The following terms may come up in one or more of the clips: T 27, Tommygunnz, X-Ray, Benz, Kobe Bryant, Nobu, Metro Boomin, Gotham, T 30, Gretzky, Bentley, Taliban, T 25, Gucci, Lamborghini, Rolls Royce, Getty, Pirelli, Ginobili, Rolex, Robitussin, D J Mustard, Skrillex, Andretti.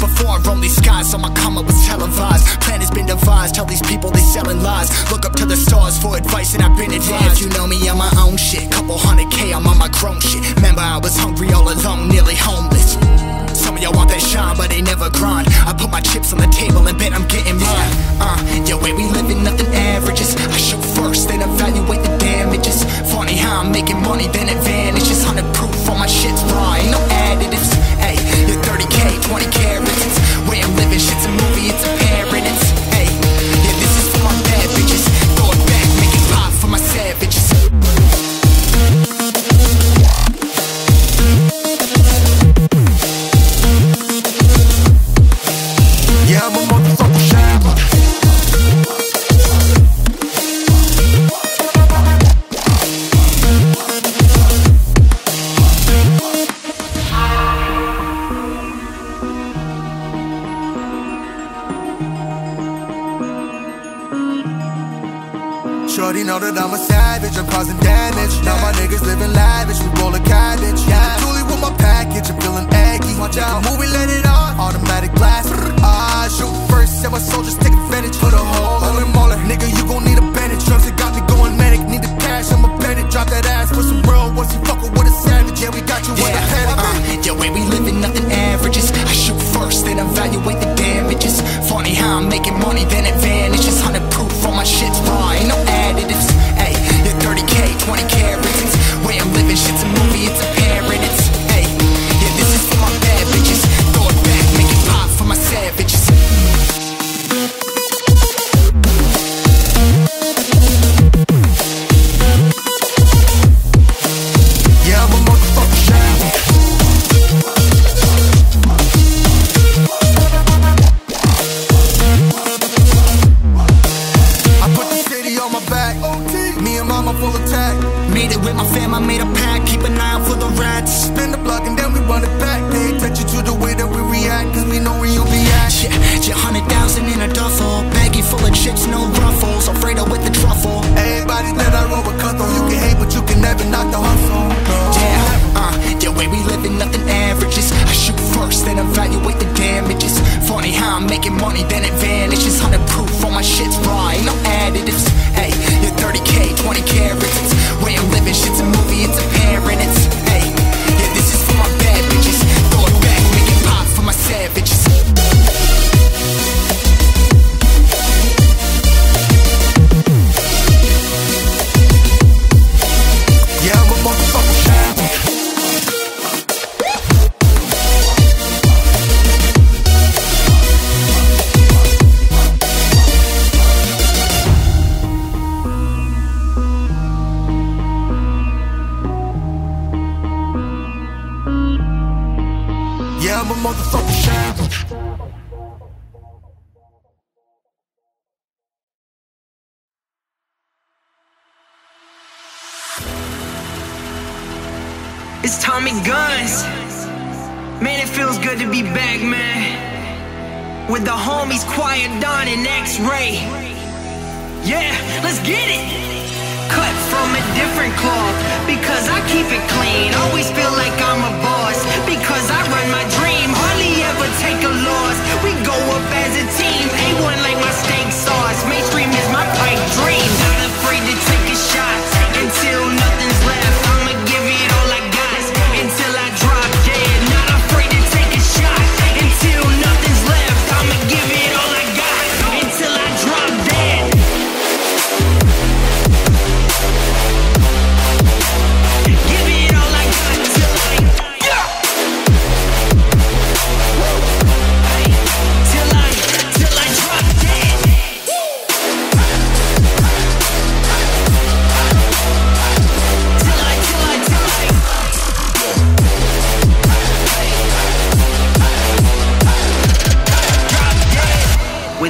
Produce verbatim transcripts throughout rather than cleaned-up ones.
before I roam these skies, so my karma was televised. Plan has been devised, tell these people they selling lies. Look up to the stars for advice and I've been advised. If you know me, I'm my own shit. Couple hundred K, I'm on my grown shit. Remember I was hungry all alone, nearly homeless. Some of y'all want that shine, but they never grind. I put my chips on the table and bet I'm getting mine. Uh, yo, way we living, nothing averages. I shoot first, then evaluate the damages. Funny how I'm making money, then it vanishes. Hundred proof on my shit's raw, ain't no additives. Ayy, you're thirty K, twenty carats. Way I'm living, shit's a movie, it's a paradise. Ayy, yeah, this is for my bad bitches. Throw it back, make it pop for my savages. Shorty know that I'm a savage, I'm causing damage. Now my niggas living lavish, we rollin' cabbage. Yeah, truly with my package, I'm feeling eggy. Watch out, movie let it on, automatic blast. I shoot first, and my soldiers take advantage. Put a hole on them all, nigga, you gon' need a bandage. Drugs that got me going manic, need the cash, I'm a bandit. Drop that ass for some bro, once you fuckin' with a savage. Yeah, we got you in a panic. Yeah, way we living, nothing averages. I shoot first, then evaluate the damages. Funny how I'm making money, then it vanishes. Hundred proof on my shit's raw, ain't no additives. Ayy, you're thirty K, twenty carats. Way I'm living, shit's a movie, it's a paradise. Ayy, yeah, this is for my bad bitches. Throw it back, make it pop for my savages. With my fam, I made a pact, keep an eye out for the rats. Spin the block and then we run it back. Pay attention to the way that we react, cause we know where you'll be at. Yeah, yeah, hundred thousand in a duffel. Baggy full of chips, no ruffles. Alfredo with the truffle. Everybody that I roll with cut though. You can hate, but you can never knock the hustle. Yeah, uh, yeah, way we living, nothing averages. I shoot first, then evaluate the damages. Funny how I'm making money, then it vanishes. Hundred proof on my shit's raw, ain't no additives. Ayy, you're thirty K, twenty carats. Way I'm living, shit's a movie, it's a paradise. Ayy, yeah, this is for my bad bitches. Throw it back, make it pop for my savages. Yeah, I'm a motherfucking savage. It's Tommygunnz. Man, it feels good to be back, man. With the homies Quiet Don and X-Ray. Yeah, let's get it. Cut from a different cloth, because I keep it clean. Always feel like I'm a boss, because I run my dream. Hardly ever take a loss, we go up as a team. A one like my steak sauce, mainstream is my pipe dream. Not afraid to take a shot, until nothing's left. I'ma give it all I got, until I drop dead. Not afraid to take a shot, until nothing's left. I'ma give it all I got, until I drop dead.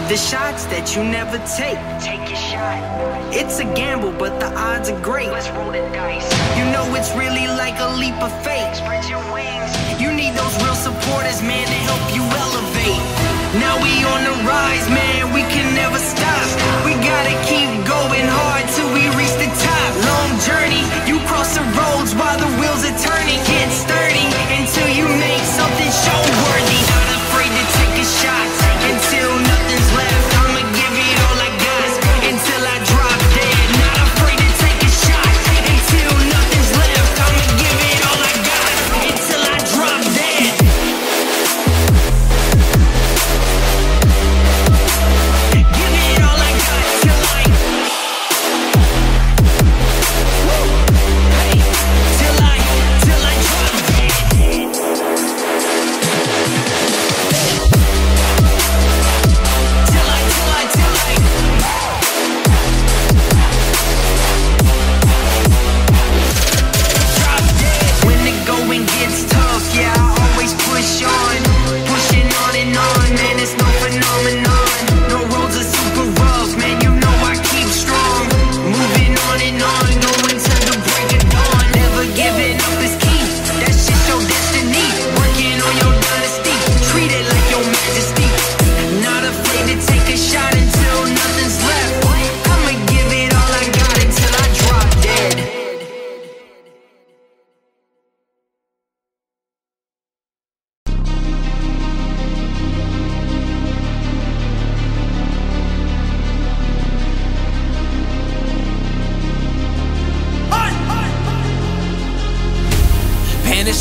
The shots that you never take. Take your shot. It's a gamble, but the odds are great. Let's roll the dice. You know it's really like a leap of faith. Spread your wings. You need those real supporters, man, to help you elevate. Now we on the rise, man. We can never stop. We gotta keep going hard till we reach the top. Long journey. You cross the roads while the wheels are turning. Get sturdy until you make something show worthy. Not afraid to take.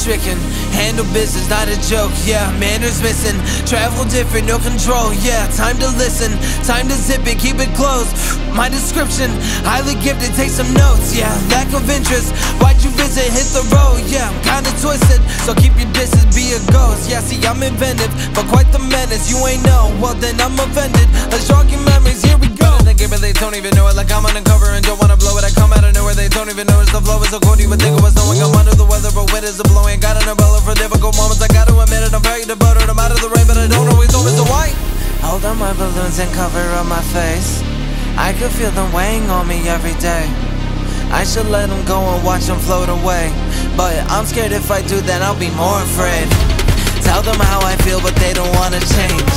stricken. Handle business, not a joke, yeah. Manners missing, travel different, no control, yeah. Time to listen, time to zip it, keep it closed. My description, highly gifted, take some notes, yeah. Lack of interest, why'd you visit, hit the road, yeah. I'm kinda twisted, so keep your distance, be a ghost. Yeah, see, I'm inventive, but quite the menace. You ain't know, well then I'm offended. Let's jog your memories, here we go. They give it, they don't even know it, like I'm undercover and don't wanna blow it. I come out of nowhere, they don't even know it's the flow is so cold. You would think it was snowing, I'm under the weather, but wind is a blowing. Got an umbrella for difficult moments, I gotta admit it. I'm very devoted, I'm out of the rain, but I don't always know it's the white. Hold on my balloons and cover up my face. I could feel them weighing on me every day. I should let them go and watch them float away, but I'm scared if I do that I'll be more afraid. Tell them how I feel but they don't wanna change.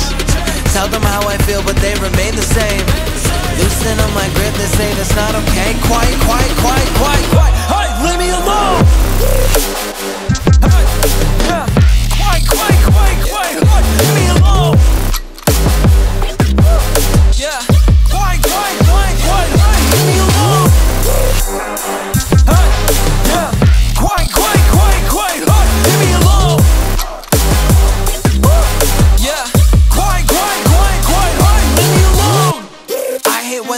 Tell them how I feel but they remain the same. Loosen on my grip, they say that's not okay. Quiet, quiet, quiet, quiet, quiet. Hey, leave me alone! Quiet, quiet, quiet, quiet, quiet. Leave me alone! Yeah.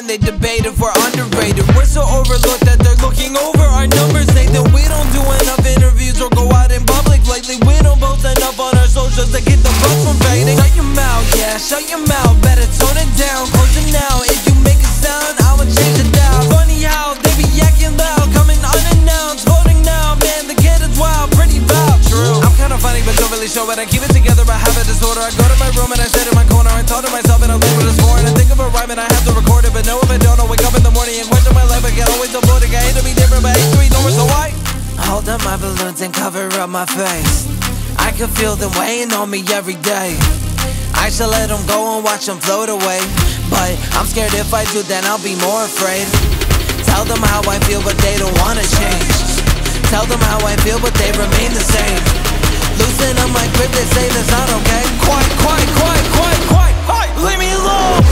They debate if we're underrated. We're so overlooked that they're looking over our numbers. Say that we don't do enough interviews or go out in public. Lately we don't post enough on our socials to get the fuck from fading. Shut your mouth, yeah, shut your mouth. Better tone it down, close it now. If you make a sound, I will change it down. Funny how they be acting loud, coming unannounced, holding now. Man, the kid is wild, pretty wild, true. I'm kinda funny but don't really show it. I keep it together, I have a disorder. I go to my room and I sit in my corner. I talk to myself and I live with a score. And I think of a rhyme and I have to record. But know if I don't, I'll wake up in the morning and question my life. I can always avoid it. I hate to be different, but I hate to be normal, so why? Hold up my balloons and cover up my face. I can feel them weighing on me every day. I should let them go and watch them float away, but I'm scared if I do, then I'll be more afraid. Tell them how I feel, but they don't wanna change. Tell them how I feel, but they remain the same. Loosen up my grip, they say that's not okay. Quiet, quiet, quiet, quiet, quiet, quiet. Leave me alone!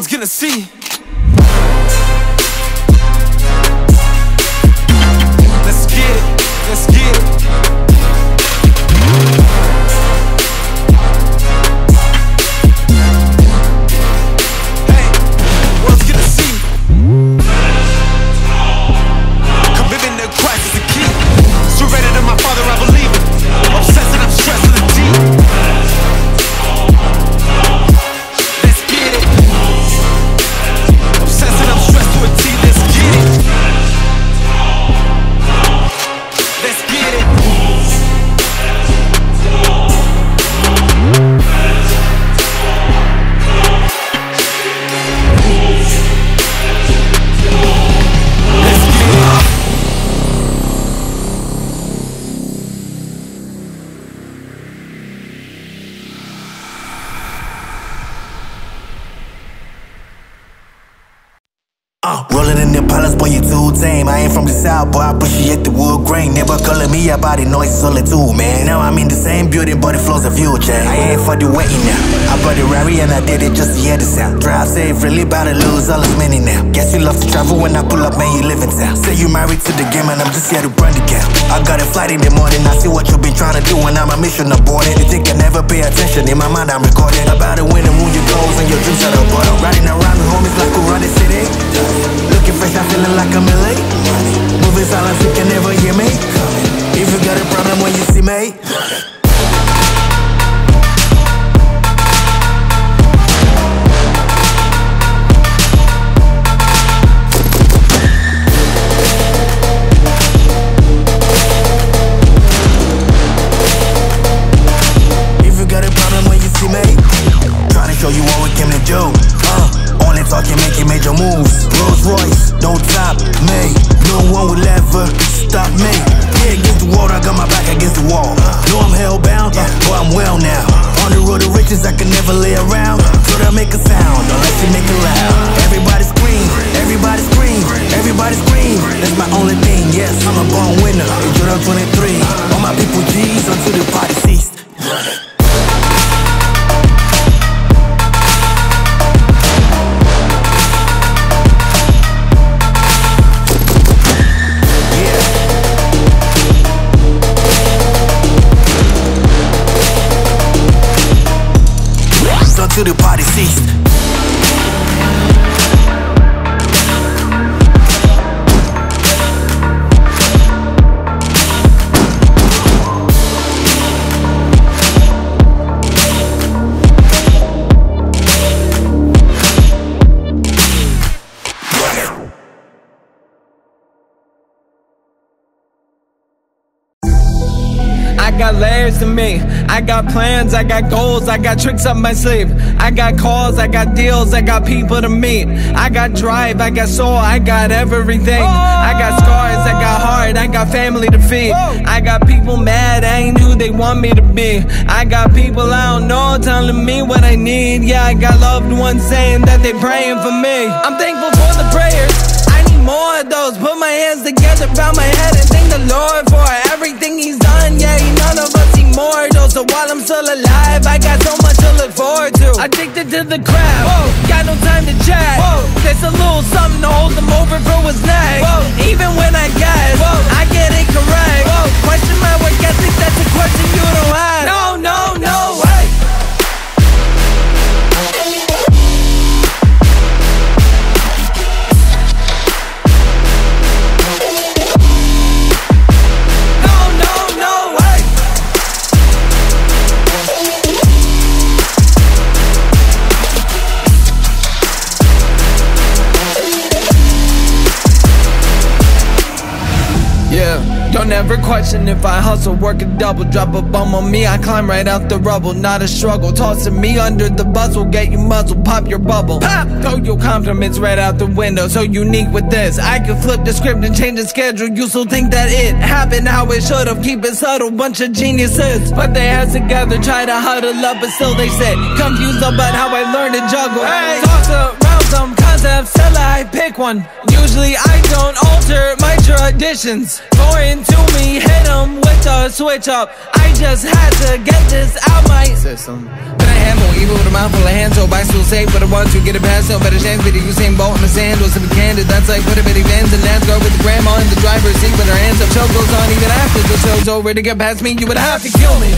world's gonna see. Let's get it, let's get it. Hey, world's gonna see. Commitment to Christ is the key. Surrendered to my Father, I believe it. Obsessed and I'm stressed to the deep. Out, boy, I appreciate the wood grain. Never calling me about it, noise only two, man. Now I'm in the same building, but it flows a view change. I ain't for the waiting now. I bought a Rari and I did it just to hear the sound. Drive safe, really about to lose all this money now. Guess you love to travel when I pull up, man, you live in town. Say you married to the game and I'm just here to burn the gap. I got a flight in the morning, I see what you been trying to do and I'm a mission aborted. You think I never pay attention, in my mind I'm recording. About it when the moon you goes and your dreams are the bottom. Riding around with homies like we run the city. Looking fresh, I'm feeling like I'm in late. Moving silence, you can never hear me. If you got a problem when you see me, if you got a problem when you see me, trying to show you what we came to do. Uh, only talking, making major moves. Rolls Royce, don't top me. No one will ever stop me. Yeah, against the wall, I got my back against the wall. No, I'm hellbound, uh, but I'm well now. On the road to riches, I can never lay around. So I make a sound, unless you make it loud. Everybody scream, everybody scream, everybody scream. That's my only thing, yes, I'm a born winner. In Jordan twenty-three, all my people G's until the party ceased. To the party ceased. I got layers to me, I got plans, I got goals, I got tricks up my sleeve. I got calls, I got deals, I got people to meet. I got drive, I got soul, I got everything. I got scars, I got heart, I got family to feed. I got people mad, I ain't who they want me to be. I got people I don't know telling me what I need. Yeah, I got loved ones saying that they praying for me. I'm thankful for the prayers, more of those. Put my hands together, bow my head and thank the Lord for everything he's done. Yeah, he none of us immortal, so while I'm still alive, I got so much to look forward to. Addicted to the crap, whoa, got no time to chat. Whoa, there's a little something to hold them over for what's next. Whoa, even when I guess, whoa, I get it correct. Whoa, question my work ethic, that's a question you don't have. No, no, no way. Don't ever question if I hustle, work a double, drop a bomb on me, I climb right out the rubble, not a struggle, tossing me under the bus will get you muzzled, pop your bubble, pop, throw your compliments right out the window, so unique with this, I can flip the script and change the schedule, you still think that it happened how it should've, keep it subtle, bunch of geniuses, but they heads together, try to huddle up, but still they sit, confused about how I learned to juggle, hey. Toss around some concepts till I pick one, usually I don't alter my traditions, going to me, hit him with a switch up. I just had to get this out my system, but I have more Even with a mouthful of hands, so bicycle safe. But I want you to get a pass, so better chance. But you same bolt in the sand, or something candid. That's like what a bitty vans and dance go with the grandma in the driver's seat with her hands up. Show goes on even after the show's over. To get past me, you would have to kill me.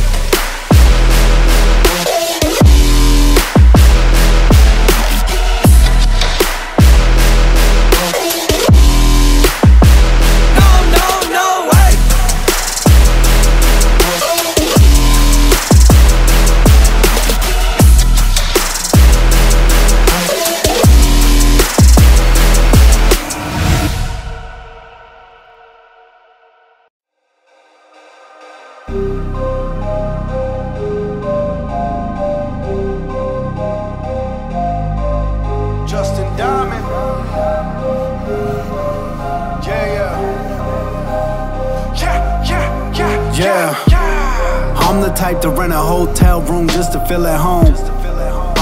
To rent a hotel room just to feel at home.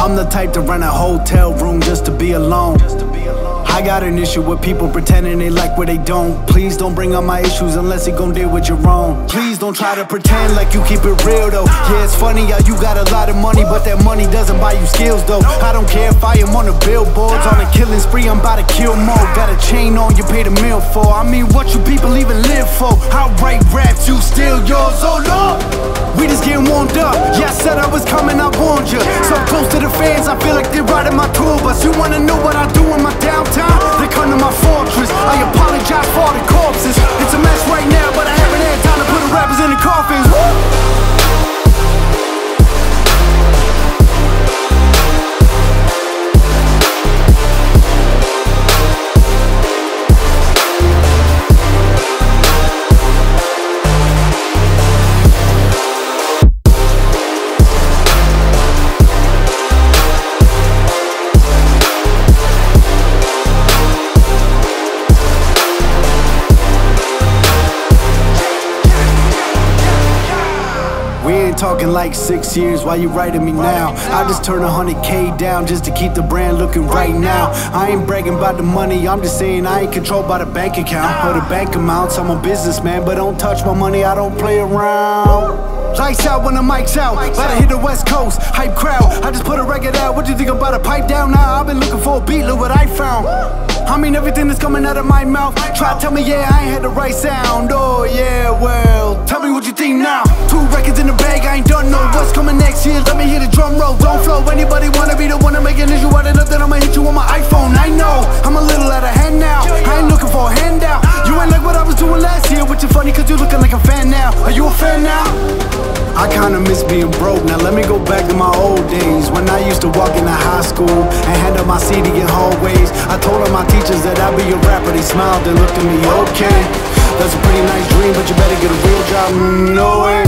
I'm the type to rent a hotel room just to be alone. I got an issue with people pretending they like what they don't. Please don't bring up my issues unless it gon' deal with your own. Please don't try to pretend like you keep it real though. Yeah, it's funny how you got a lot of money, but that money doesn't buy you skills though. I don't care if I am on the billboards, on a killing spree, I'm about to kill more. Got a chain on you paid a meal for. I mean, what you people even live for? I write raps, you steal yours, oh no. We just getting warmed up. Yeah, I said I was coming, I warned ya. So close to the fans, I feel like they're riding my tour bus. You wanna know what I do in my downtime? They come to my fortress. I apologize for all the corpses. It's a mess right now, but I haven't had time to put the rappers in the coffins. Woo! Talking like six years, why you writing me now? I just turned a hundred K down just to keep the brand looking right now. I ain't bragging about the money, I'm just saying I ain't controlled by the bank account or the bank amounts. I'm a businessman, but don't touch my money, I don't play around. Lights out when the mic's out, about to hit the west coast, hype crowd. I just put a record out, what you think about a pipe down now? I've been looking for a beat, look what I found. I mean everything that's coming out of my mouth. Try to tell me, yeah, I ain't had the right sound. Oh yeah, well, tell me what you think now. Two records in the bag, I ain't done no. What's coming next year, let me hear the drum roll. Don't flow, anybody wanna be the one to make an issue out of nothing? I'ma hit you on my iPhone, I know I'm a little out of hand now, I ain't looking for a handout. You ain't like what I was doing last year, which is funny cause you looking like a fan now. Are you a fan now? I kinda miss being broke, now let me go back to my old days. When I used to walk into high school and hand out my C D in hallways. I told all my teachers that I'd be a rapper, they smiled and looked at me, okay. That's a pretty nice dream, but you better get a real job, no way.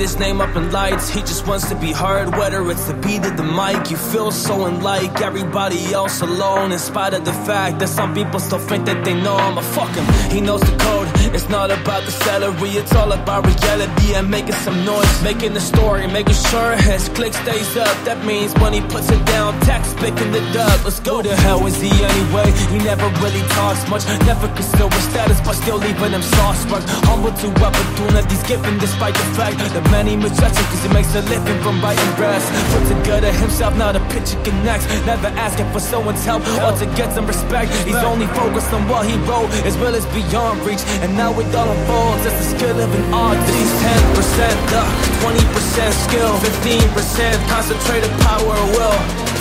His name up in lights, he just wants to be heard, whether it's the beat of the mic. You feel so unlike everybody else alone, in spite of the fact that some people still think that they know him. But fuck him, he knows the code. It's not about the salary, it's all about reality and making some noise, making a story, making sure his click stays up. That means when he puts it down, tax picking the dub. Let's go. Who the hell is he anyway? He never really talks much, never concealed his status, but still leaving him saucework. Humble to opportunities given despite the fact that many misjudge him cause he makes a living from biting brass. Put together himself, not a picture connects. Never asking for someone's help or to get some respect. He's only focused on what he wrote, as well as beyond reach. And now with all unfolds, that's the skill of an artist. He's ten percent luck, twenty percent skill, fifteen percent concentrated power of will,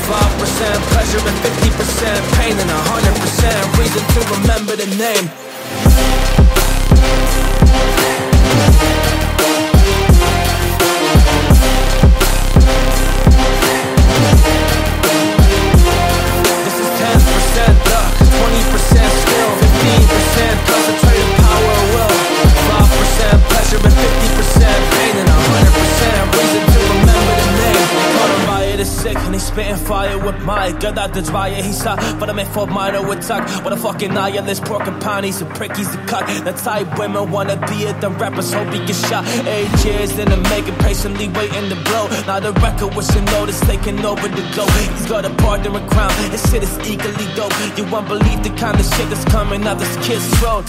five percent pleasure and fifty percent pain, and one hundred percent reason to remember the name. My god, dat is waar je hier staat. Van mijn voor mij nou attack. What a fucking nihilist, broken panties and prick, he's the cock. The type women wanna be it, the rappers hope he gets shot. Eight years in the making, patiently waiting to blow. Now the record with you know that's taking over the globe. He's got a partner in crime, this shit is equally dope. You won't believe the kind of shit that's coming out this kid's throat.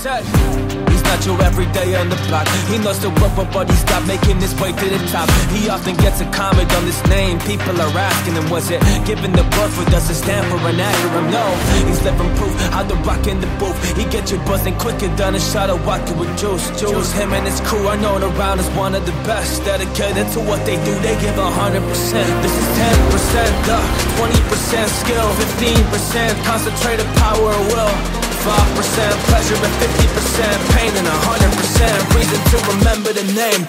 He's not your everyday on the block. He knows the rubber, but he's not making his way to the top. He often gets a comment on his name. People are asking him, was it given the birth or does it stand for an acronym? No, he's living proof out the rock in the booth. He gets you buzzing quicker than a shot of vodka with juice. Juice, him and his crew are known around as one of the best. Dedicated to what they do, they give a hundred percent. This is ten percent luck, twenty percent skill, fifteen percent concentrated power and will, five percent pleasure and fifty percent pain, and a hundred percent reason to remember the name.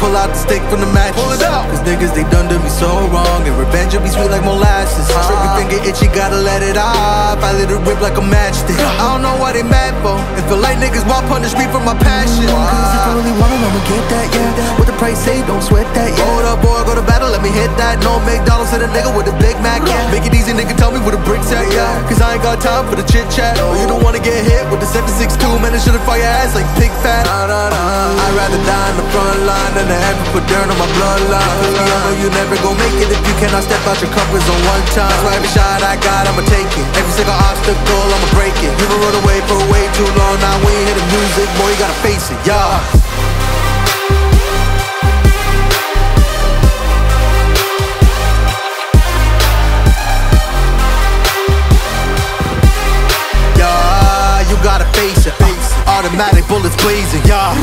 Pull out the stick from the mattress. Pull it out. Cause niggas, they done to me so wrong, and revenge will be sweet like molasses. uh, Trigger finger itchy, gotta let it off. I let it rip like a matchstick. uh, I don't know why they mad for, and feel like niggas want punish me for my passion. uh, Cause if I really want it, I'ma get that, yeah. What the price say, don't sweat that, yeah. Hold up, boy, go to battle, let me hit that. No McDonald's to the nigga with a Big Mac, yeah. Make it easy, nigga, tell me where the bricks at, yeah. Cause I ain't got time for the chit-chat. Oh, you don't wanna get hit with the seven six two. Man, I should've fired your ass like pig fat. uh, I'd rather die in the front line than the effort put dirt on my bloodline. You never gon' make it if you cannot step out your comfort zone one time. That's why every shot I got, I'ma take it. Every single obstacle, I'ma break it. You been run away for way too long. Now we ain't hear the music, boy, you gotta face it, y'all. Gotta face it, face it. Automatic bullets blazing, y'all.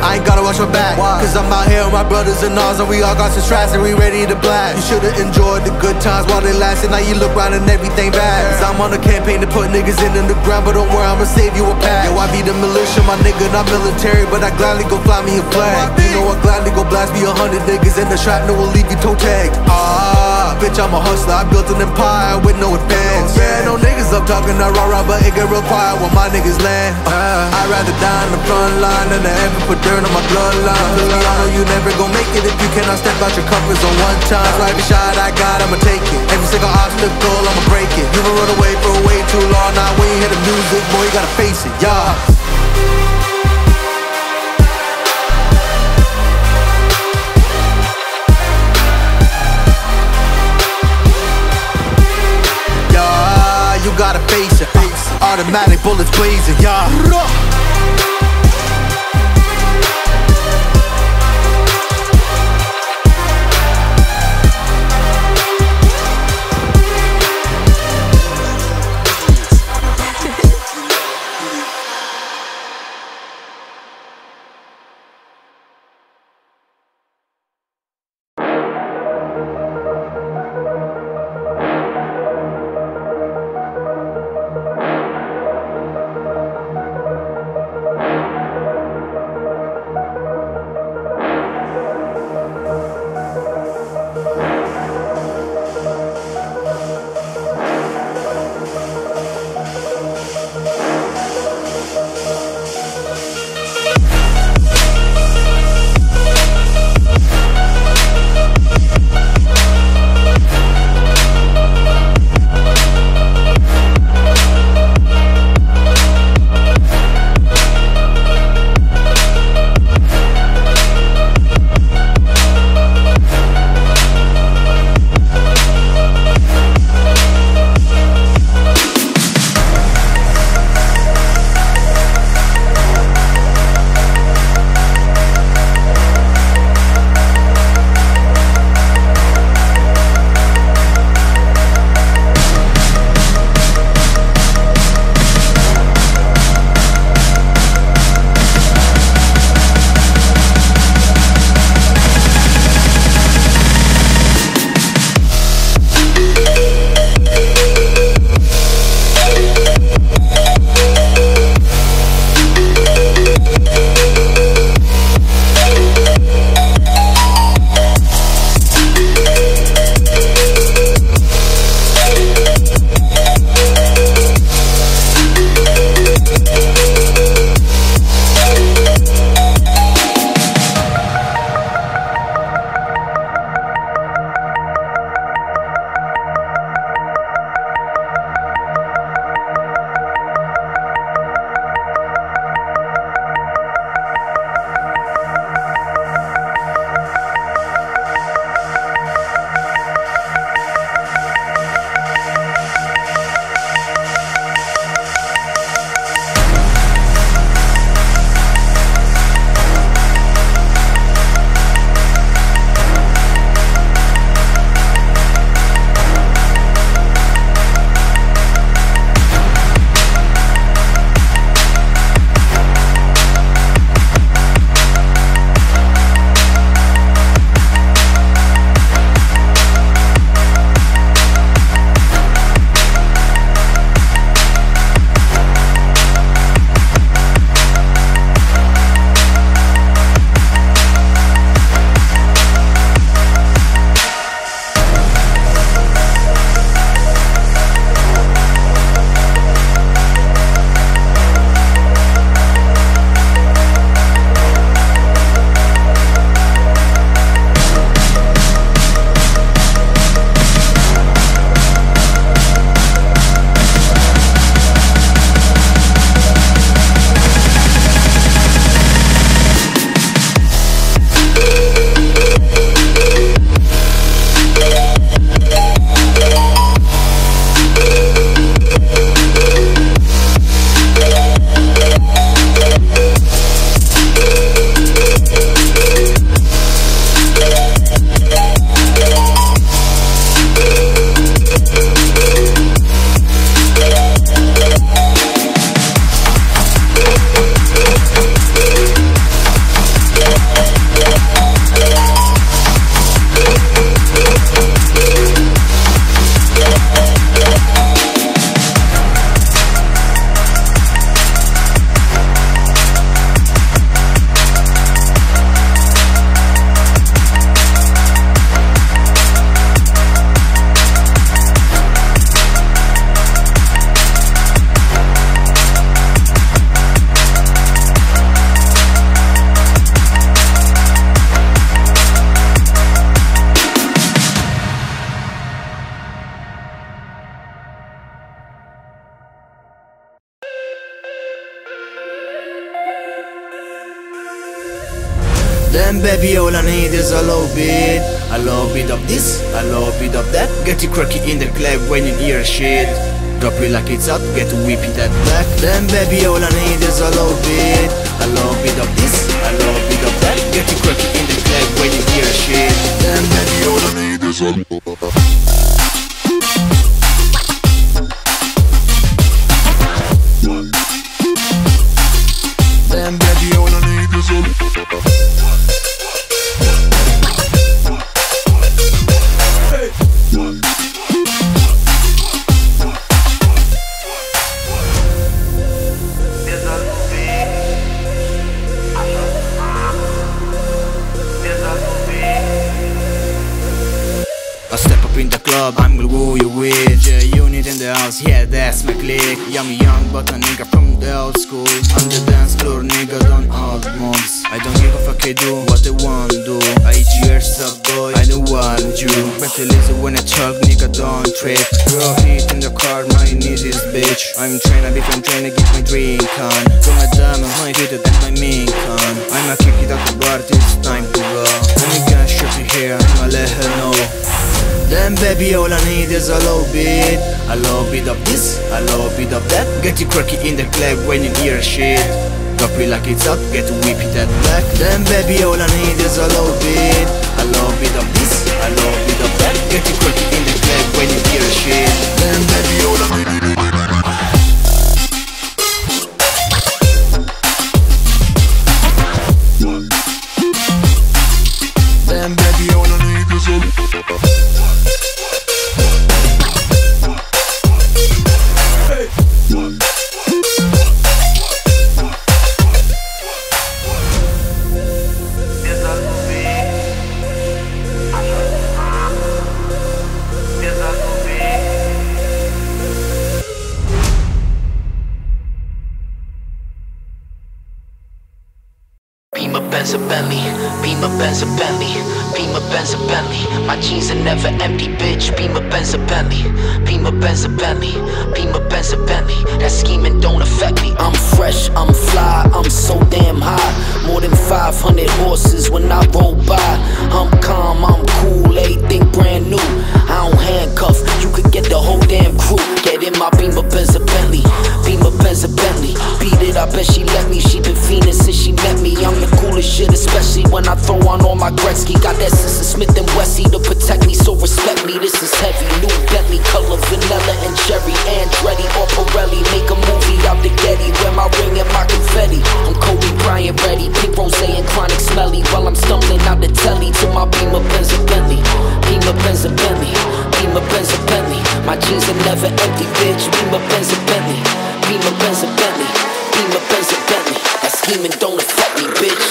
I ain't gotta watch my back. Why? Cause I'm out here with my brothers in arms, and we all got some straps and we ready to blast. You should've enjoyed the good times while they lasted. Now you look round and everything bad. Cause I'm on a campaign to put niggas in the ground, but don't worry, I'ma save you a pack. Yo, I be the militia, my nigga, not military, but I gladly go fly me a flag. You know I gladly go blast me a hundred niggas in the shrapnel will leave you toe tag. Ah, bitch, I'm a hustler, I built an empire with no advance. Yeah, no niggas up talking that rah-rah, but it get real quiet when my niggas land. uh, I'd rather die in the front line than the effort put dirt on my bloodline. Blood, you never gon' make it if you cannot step out your comfort zone one time. That's why every shot I got, I'ma take it. Every single obstacle, I'ma break it. You been run away for way too long. Now we ain't hear the music, boy, you gotta face it, y'all. Y'all, you gotta face it. Automatic bullets blazing, y'all. Then baby, all I need is a little bit, a little bit of this, a little bit of that. Get you cracky in the club when you hear shit. Drop it like it's hot, get whippy that back. Then baby, all I need is a little bit, a little bit of this, a little bit of that. Get you cracky in the club when you hear shit. Then baby, all I need is a little. I step up in the club, I'm gonna woo you with the unit in the house, yeah that's my clique. I'm young but a nigga from the old school. On the dance floor, nigga don't hold moms. I don't give a fuck, I do what I want do. I eat your stuff boy, I don't want you. Better listen when I talk, nigga don't trip. Raw heat in the car, my knees is bitch. I'm trying to be from trying to get my drink on. Put my dime on my feet, that's my mink on. I'ma kick it out the bar, it's time to go. Let me get shifty here, I'ma let her know. Then baby, all I need is a little bit, a little bit of this, a little bit of that. Get you cracky in the club when you hear shit. Drop it like it's hot, get whippy that back. Then baby, all I need is a little bit, a little bit of this, a little bit of that. Get you cracky in the club when you hear shit. Then baby, all I need is a little bit. Bentley, beam a Benz, a Bentley, beam a Benz, a Bentley. My jeans are never empty, bitch. Beam a Benz, a Bentley, beam a Benz, a Bentley, beam a Benz, a Bentley. That scheming don't affect me. I'm fresh, I'm fly, I'm so damn high. More than five hundred horses when I roll by. I'm calm, I'm cool, everything brand new. I don't handcuff, you could get the whole damn crew. Get in my beam a Benz, a Bentley, beam a Benz, a Bentley. Beat it, I bet she let me. She been fiending since she met me. I'm the coolest shit, especially when I throw on all my Gretzky. Got that sister Smith and Wessie to protect me, so respect me. This is heavy, new Bentley, color vanilla and cherry. Andretti or Pirelli, make a movie out the Getty. Wear my ring and my confetti. I'm Kobe Bryant ready, pink rosé and chronic smelly. While I'm stumbling out the telly to my beam of Benz and Bentley, beam of Benz and Bentley, beam of Benz and Bentley. My jeans are never empty, bitch. Beam of Benz and Bentley, beam of Benz and Bentley, beam of Benz and Bentley. That scheming don't affect me, bitch.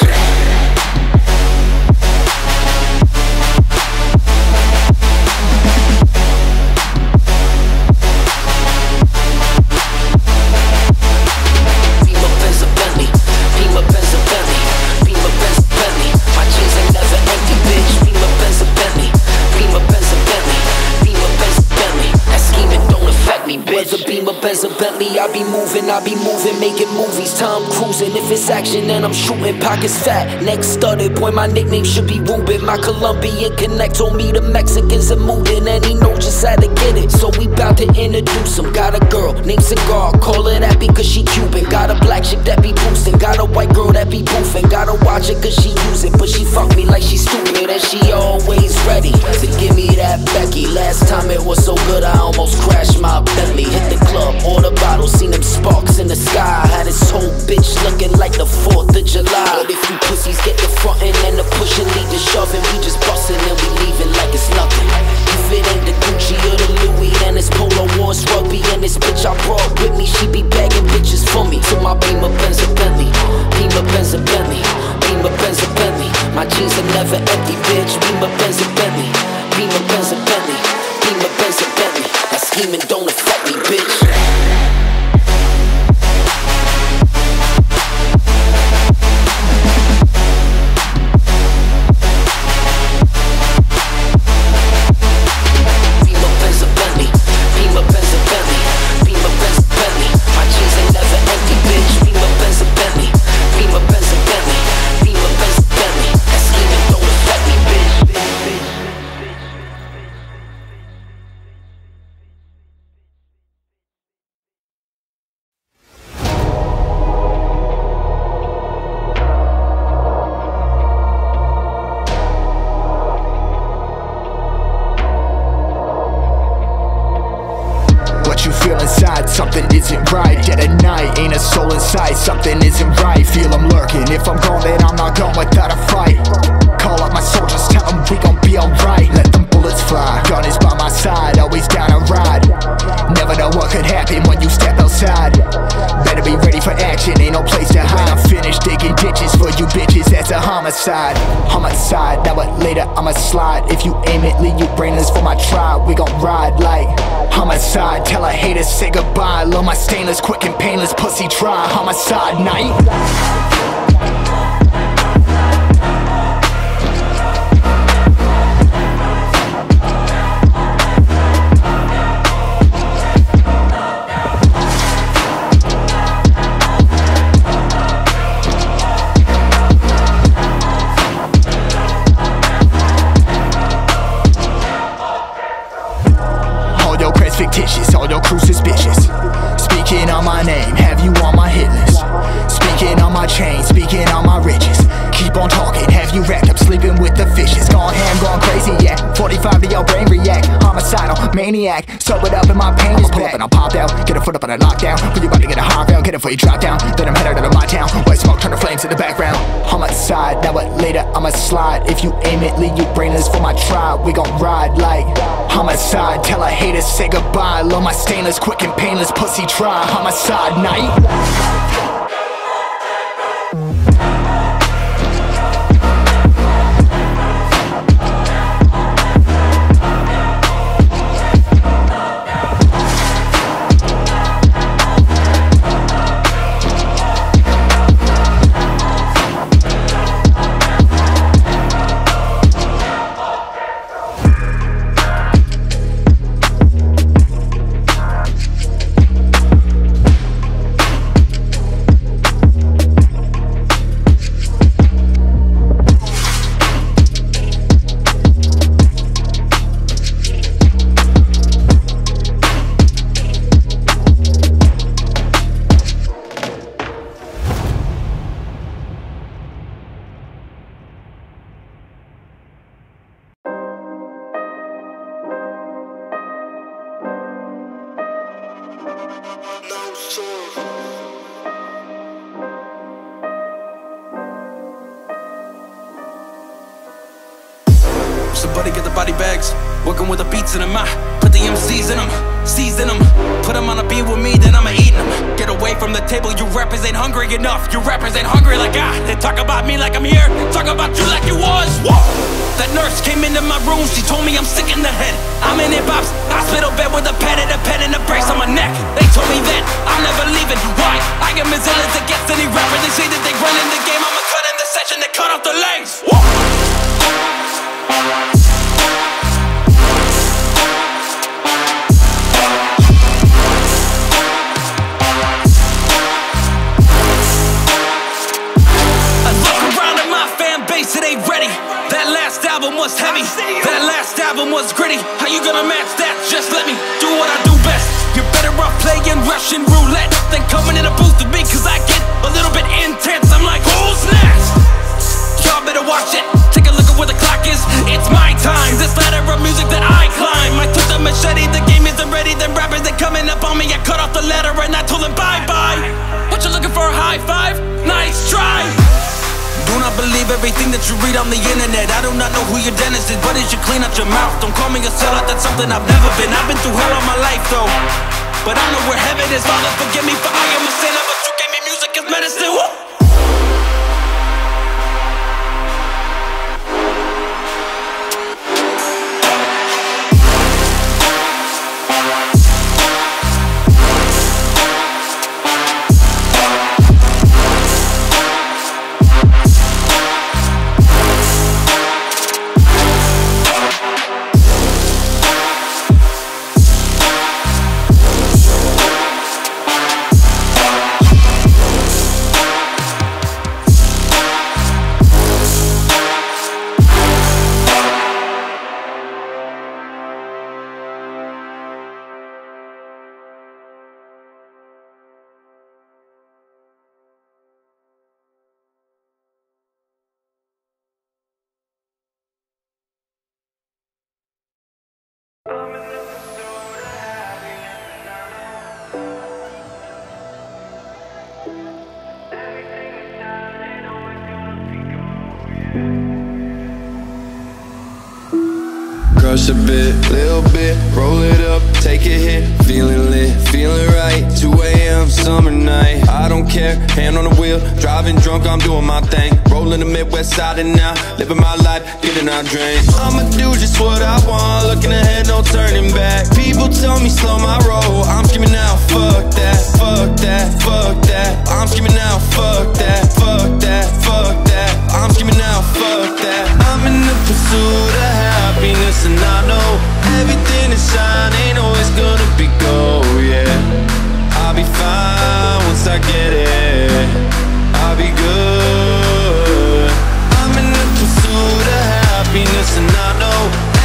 Bentley, I be moving, I be moving, making movies. Time cruising, if it's action, then I'm shooting. Pockets fat, neck studded. Boy, my nickname should be Ruben. My Colombian connect told me the Mexicans are moving, and he know just how to get it. So we bout to introduce him. Got a girl named Cigar, call her that because she Cuban. Got a black chick that be boosting, got a white girl that be boofing. Gotta watch it cause she use it, but she fuck me like she stupid, and she always ready to give me that Becky. Last time it was so good, I almost crashed my Bentley. Hit the club, all the bottle, seen them sparks in the sky. Had this whole bitch looking like the fourth of July. But if you pussies get the frontin' and the pushin', lead the shovin', we just bustin' and we leavin' like it's nothing. If it ain't the Gucci or the Louis, then it's Polo or it's Rugby. And this bitch I brought with me, she be bagging bitches for me. To my beam of Benz and Bentley, beam of Benz and Bentley, beam of Benz and Bentley. My jeans are never empty, bitch. Beam of Benz and Bentley, beam of Benz and Bentley, beam of Benz and Bentley. That scheming don't affect me, bitch. sight. Something isn't right, feel I'm lurking. If I'm gone then I'm not gone without a fight. Call up my soldiers, tell them we gon' be alright. Let them bullets fly, gun is by my side, always down a ride. Never know what could happen when you step outside. Better be ready for action, ain't no place to hide. When I'm finished digging ditches for you bitches, that's a homicide. Homicide, now but later I'ma slide. If you aim it, leave you brainless for my tribe. We gon' ride like homicide, tell a hater say goodbye. Love my stainless, quick and painless, pussy dry. Homicide night. Fictitious, all your crew suspicious. Speaking on my name, have you on my hit list? Speaking on my chain, speaking on my riches. Keep on talking, have you wrapped up sleeping with the fishes? Gone ham, gone crazy, yeah. forty-five to your brain react. Homicidal, maniac, sobered up and my pain is back. I'ma pull up and I'll pop out, get a foot up and I lock down. When you about to get a high round, get it before you drop down. Then I'm headed out of my town, white smoke turn to flames in the background. Homicide, now but later I'ma slide. If you aim it, leave you brainless for my tribe. We gon' ride like homicide, tell a hater say goodbye. Love my stainless, quick and painless, pussy dry. Homicide night. Somebody get the body bags, working with the beats in them. I put the M Cs in them, season them, put them on a beat with me, then I'ma eat them. Get away from the table, you rappers ain't hungry enough. You rappers ain't hungry like I. They talk about me like I'm here, talk about you like you was. Whoa! That nurse came into my room, she told me I'm sick in the head. I'm in hip-hop's hospital bed with a pad and a pen and a brace on my neck. They told me that I'm never leaving. Why? I am as ill as against any rapper. They say that they run in the game, I'ma cut in the session and cut off the legs. Whoa. Heavy. That last album was gritty. How you gonna match that? Just let me do what I do best. You're better off playing Russian roulette than coming in a booth with me, cause I get a little bit intense. I'm like, who's next? Y'all better watch it. Take a look at where the clock is. It's my time. This ladder of music that I climb. I took the machete, the game isn't ready. Then rappers are coming up on me. I cut off the ladder and I told them bye-bye. What you looking for, a high five? Nice try. Do not believe everything that you read on the internet. I do not know who your dentist is, but it should clean out your mouth. Don't call me a sellout, that's something I've never been. I've been through hell all my life though, but I know where heaven is. Father, forgive me for I am a sinner, but you gave me music as medicine. Woo! just a bit, little bit. Roll it up, take a hit. Feeling lit, feeling right. Two A M summer night. I don't care, hand on the wheel. Driving drunk, I'm doing my thing. Rolling the Midwest side and now living my life, getting our dreams. I'ma do just what I want. Looking ahead, no turning back. People tell me slow my roll, I'm screaming out, fuck that, fuck that, fuck that. I'm screaming out, fuck that, fuck that, fuck that. I'm screaming out, fuck that. I'm in the pursuit of happiness, and I know everything is shining, always gonna be gold, yeah. I'll be fine once I get it, I'll be good. I'm in the pursuit of happiness, and I know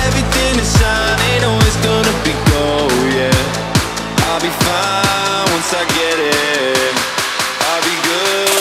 everything is shining, always gonna be gold, yeah. I'll be fine once I get it, I'll be good.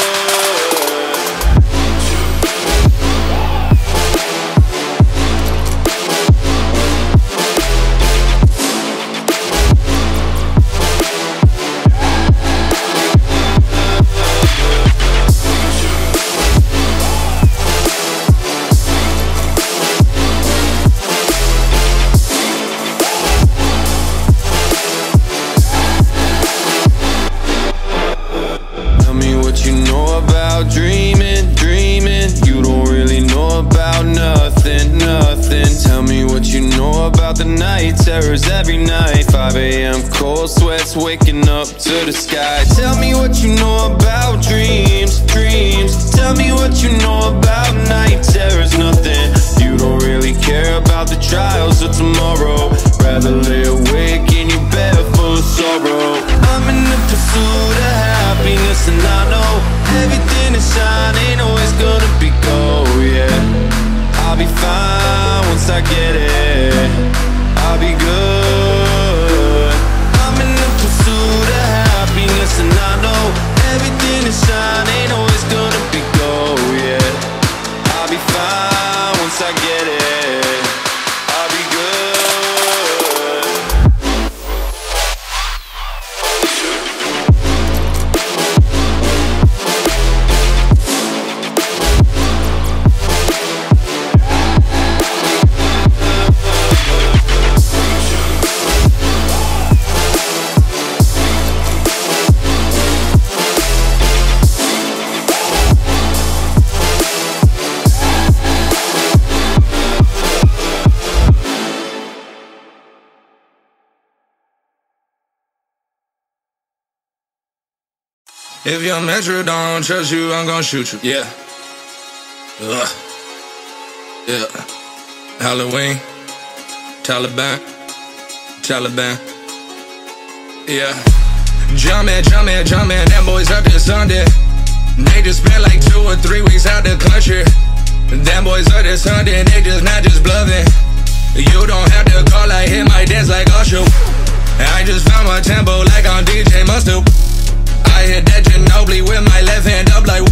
Dreaming, dreaming, you don't really know about nothing, nothing. Tell me what you know about the night terrors every night. Five A M cold sweats waking up to the sky. Tell me what you know about dreams, dreams. Tell me what you know about night terrors, nothing. You don't really care about the trials of tomorrow. Rather lay awake in your bed full of sorrow. I'm in the pursuit of happiness, and I know everything is shining, always gonna be gold, yeah. I'll be fine once I get it, I'll be good. I'm in the pursuit of happiness, and I know everything is shining, always gonna be gold, yeah. I'll be fine once I get it, I'll be good. If your metro don't trust you, I'm gon' shoot you. Yeah. Ugh. Yeah. Halloween. Taliban. Taliban. Yeah. Jumpin', jumpin', jumpin', them boys up till Sunday. They just spent like two or three weeks out the country. Them boys up till Sunday, they just not just bluffin'. You don't have to call, I hit my dance like Usher. I just found my tempo like on D J Mustard. I hit that Ginobili with my left hand up like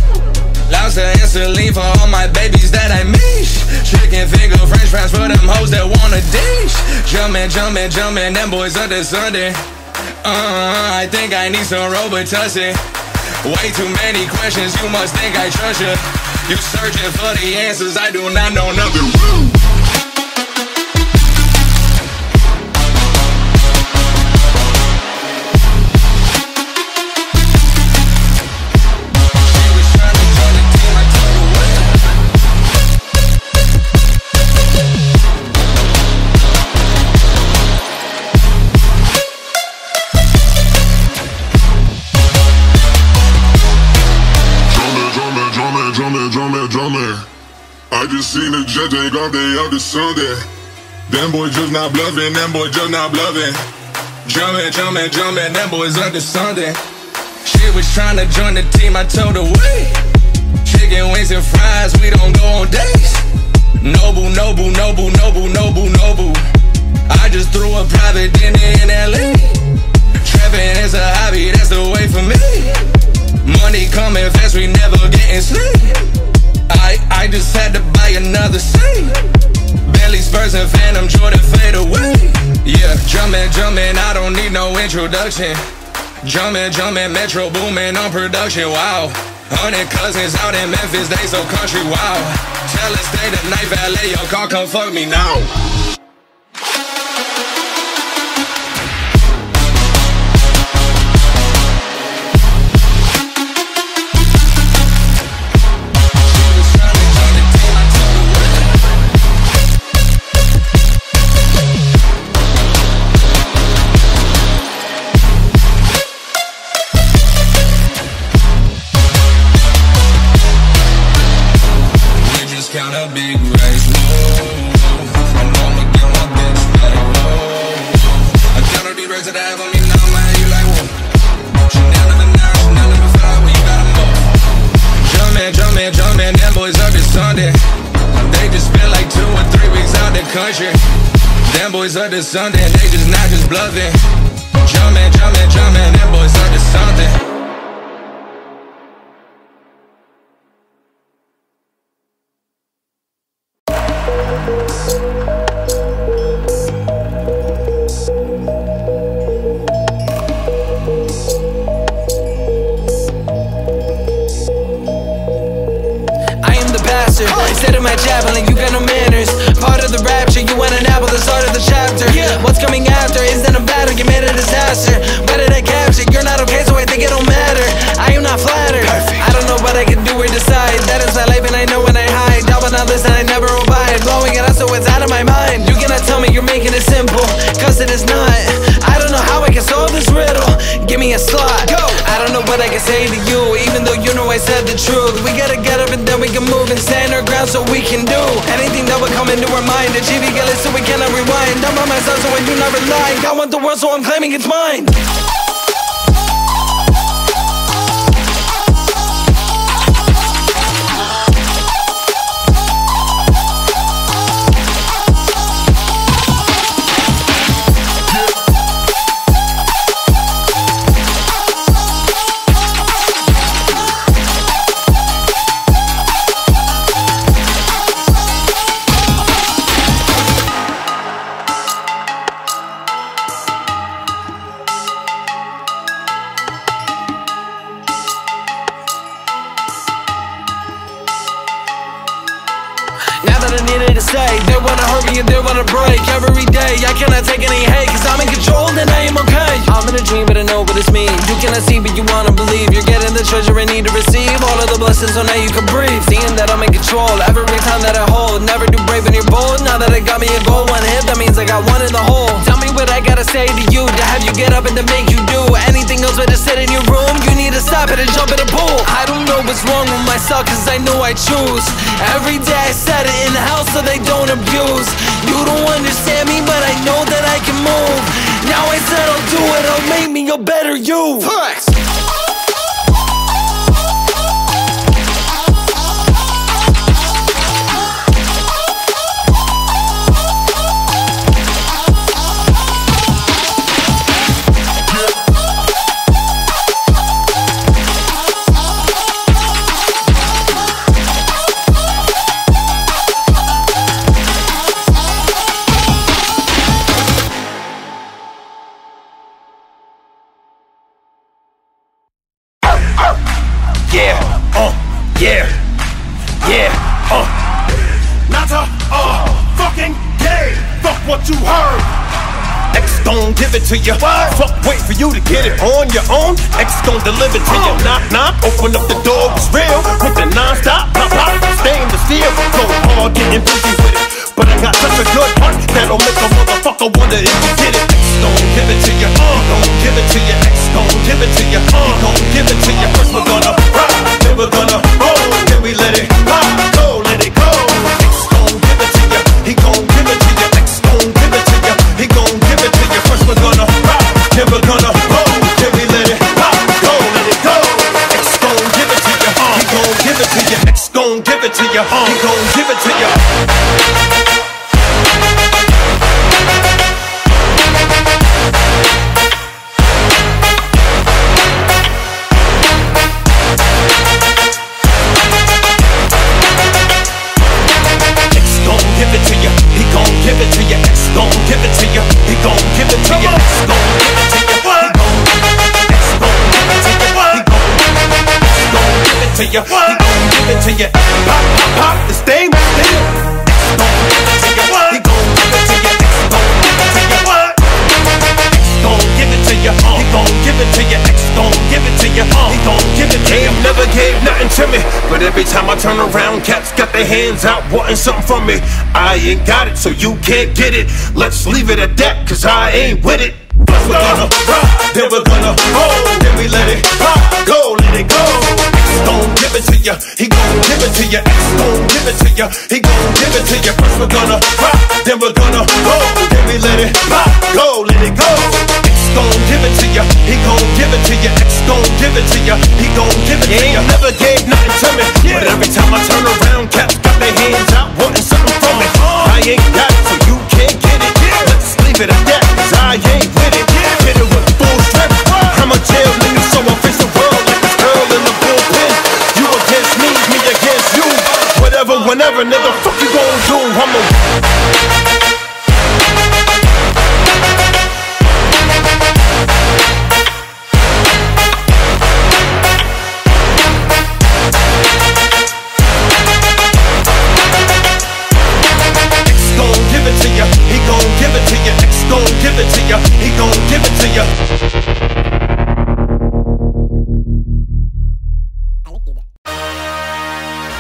lobster and saline for all my babies that I miss. Chicken finger, french fries for them hoes that wanna dish. Jumpin', jumpin', jumpin', them boys up till Sunday. Uh, I think I need some Robitussin. Way too many questions, you must think I trust you. You searching for the answers, I do not know nothing. I just seen the judge ain't got they out the Sunday. Them boys just not bluffing, them boys just not bluffing. Jumpin', jumpin', jumpin', them boys up to Sunday. She was trying to join the team, I told her wait. Chicken wings and fries, we don't go on dates. Nobu, nobu, nobu, nobu, nobu, nobu. I just threw a private dinner in L A. Trappin' is a hobby, that's the way for me. Money coming fast, we never getting sleep. I, I just had to buy another seat. Bentley, Spurs, and Phantom, Jordan fade away. Yeah, jumpin', jumpin', I don't need no introduction. Jumpin', jumpin', Metro boomin' on production, wow. Hundred cousins out in Memphis, they so country, wow. Tell us stay the night, valet, your car, come fuck me now. just count a big raise. Whoa, my mama get my bitch better. Whoa, I count a big raise that I have on me now, man. You like whoa. She down in the now, she down in the fly, well you gotta go. Jumpin', jumpin', jumpin', them boys up this Sunday. They just spent like two or three weeks out the country. Them boys up this Sunday, they just not just bluffin'. Jumpin', jumpin', jumpin', them boys up this Sunday. Instead of my javelin, you got no manners. Part of the rapture, you want an apple, the start of the chapter. Yeah. What's coming after isn't a battle, you made a disaster. Where did I capture? You're not okay, so I think it don't matter. I am not flattered. Perfect. I don't know what I can do or decide. That is my life and I know when I hide. I will not listen, I never abide. Blowing it up so it's out of my mind. You cannot tell me you're making it simple, cause it is not. I don't know how I can solve this riddle. Give me a slot. Go. I don't know what I can say to you, even though you know I said the truth. We gotta get up and then we can move and stand our ground, so we can do anything that will come into our mind. Achieve equality so we cannot rewind. I'm on myself so I do not rely. I want the world so I'm claiming it's mine. So now you can breathe, seeing that I'm in control. Every time that I hold, never do brave when you're bold. Now that I got me a goal, one hit, that means I got one in the hole. Tell me what I gotta say to you, to have you get up and to make you do anything else but to sit in your room. You need to stop it and jump in the pool. I don't know what's wrong with myself, cause I know I choose. Every day I set it in the house so they don't abuse. You don't understand me, but I know that I can move. Now I said I'll do it, I'll make me a better you. Facts. To you. What? Fuck, wait for you to get it on your own. X gon' deliver to you. Knock, knock, open up the door, it's real. With the non-stop, pop, pop, stain the steel. So hard, getting busy with it. But I got such a good heart that'll make a motherfucker wonder if you get it. X gon' give it to you, uh, gon' give it to you. X gon' give it to you, uh, gon' give it to you. First we're gonna rock, then we're gonna roll, then we let it pop, go, let it go. X gon' give it to you, he gon' give it to you. X gon' give it to you, he gon' give it to you. First we're gonna rock, then we're gonna roll, then we let it pop, go, let it go. X gon' give it to you, uh, he gon' give it to you. X gon' give it to you, uh, he gon' give it to you. X gon' give it to you, he gon' give it to you. X gon' give it to you, he gon' give it to you. X gon' give it to you. What? X gon' give it to you. What? X gon' give it to you. What? He gon' give it to you. Pop, pop, pop, the stain was still. X gon' give it to you. What? He gon' give it to you. X gon' give it to you. What? X gon' give it to you. He gon' give it to you. X gon' give it to you. He gon' give it to you. Never gave nothing to me, but every time I turn around, cats got their hands out wanting something from me. I ain't got it, so you can't get it. Let's leave it at that, cause I ain't with it. First we're gonna rock, then we're gonna roll, then we let it pop, go, let it go. X gon' give it to ya, he gon' give it to ya. X gon' gon' give it to ya, he gon' give it to ya. First we're gonna rock, then we're gonna roll, then we let it pop, go, let it go. X gon' give it to ya, he gon' give it to ya. X gon' give it to ya, he gon' give it to ya. Never gave nothing to me, yeah. But every time I turn around, cats got their hands out, wanting something from me. I ain't got it, so you can't get it. Let's leave it at that, 'cause I ain't with it. Hit it with full strength. I'm a jail nigga, so I face the world like this girl in the bullpen. You against me, me against you. Whatever, whenever, nigga, fuck you gon' do. I'm a X gon' give it to ya, he gon' give it to ya. X gon' give it to ya, he gon' give it to ya.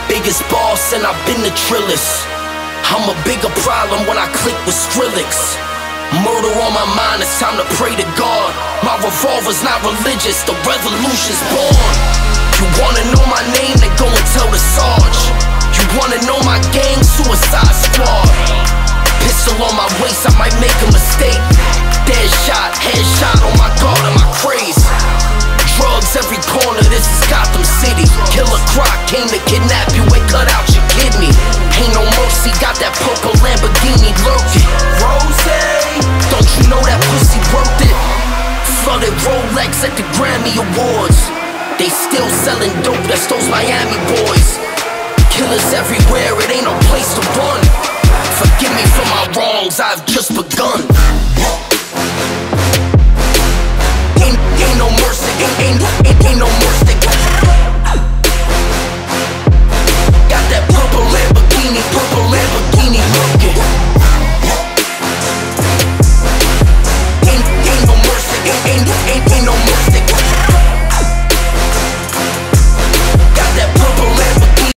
Biggest boss and I've been the trillest. I'm a bigger problem when I click with Skrillex. Murder on my mind, it's time to pray to God. My revolver's not religious, the revolution's born. You wanna know my name, then go and tell the Sarge. You wanna know my gang, Suicide Squad. Pistol on my waist, I might make a mistake. Dead shot, head shot, oh my God, am I crazy? Drugs every corner, this is Gotham City. Killer Croc came to kidnap you and cut out your kidney. Ain't no mercy, got that purple Lamborghini lurking. Rosé, don't you know that pussy worth it? Flooded Rolex at the Grammy Awards. They still selling dope, that's those Miami boys. Killers everywhere, it ain't no place to run. Forgive me for my wrongs, I've just begun. Ain't, ain't no mercy, ain't, ain't, ain't, ain't no mercy.